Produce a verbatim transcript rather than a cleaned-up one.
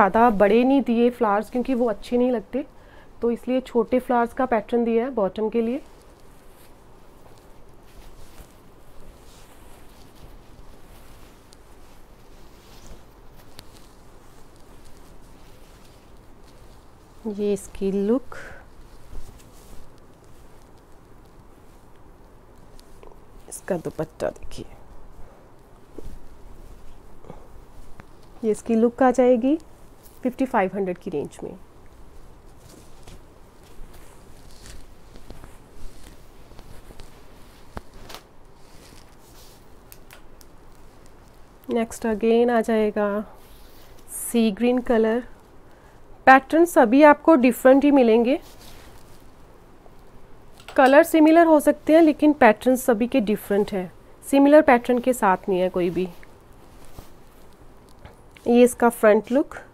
ज़्यादा बड़े नहीं दिए फ्लावर्स क्योंकि वो अच्छे नहीं लगते, तो इसलिए छोटे फ्लावर्स का पैटर्न दिया है बॉटम के लिए। ये इसकी लुक। इसका दुपट्टा देखिए, ये इसकी लुक आ जाएगी फिफ्टी फाइव हंड्रेड की रेंज में। नेक्स्ट अगेन आ जाएगा सी ग्रीन कलर। पैटर्न सभी आपको डिफरेंट ही मिलेंगे, कलर सिमिलर हो सकते हैं लेकिन पैटर्न सभी के डिफरेंट है, सिमिलर पैटर्न के साथ नहीं है कोई भी। ये इसका फ्रंट लुक।